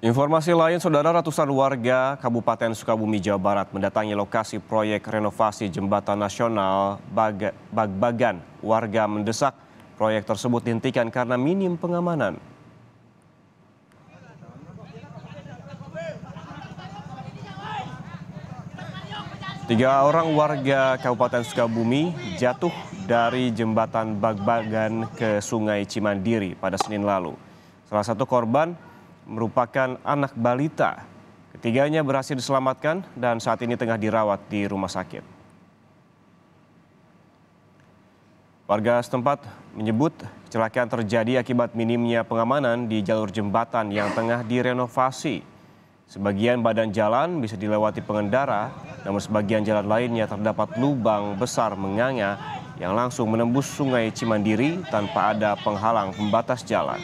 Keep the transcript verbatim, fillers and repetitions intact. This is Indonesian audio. Informasi lain, saudara, ratusan warga Kabupaten Sukabumi, Jawa Barat mendatangi lokasi proyek renovasi Jembatan Nasional Bag-Bagan. Warga mendesak proyek tersebut dihentikan karena minim pengamanan. Tiga orang warga Kabupaten Sukabumi jatuh dari Jembatan Bag-Bagan ke Sungai Cimandiri pada Senin lalu. Salah satu korban merupakan anak balita. Ketiganya berhasil diselamatkan dan saat ini tengah dirawat di rumah sakit. Warga setempat menyebut kecelakaan terjadi akibat minimnya pengamanan di jalur jembatan yang tengah direnovasi. Sebagian badan jalan bisa dilewati pengendara, namun sebagian jalan lainnya terdapat lubang besar menganga yang langsung menembus Sungai Cimandiri tanpa ada penghalang pembatas jalan.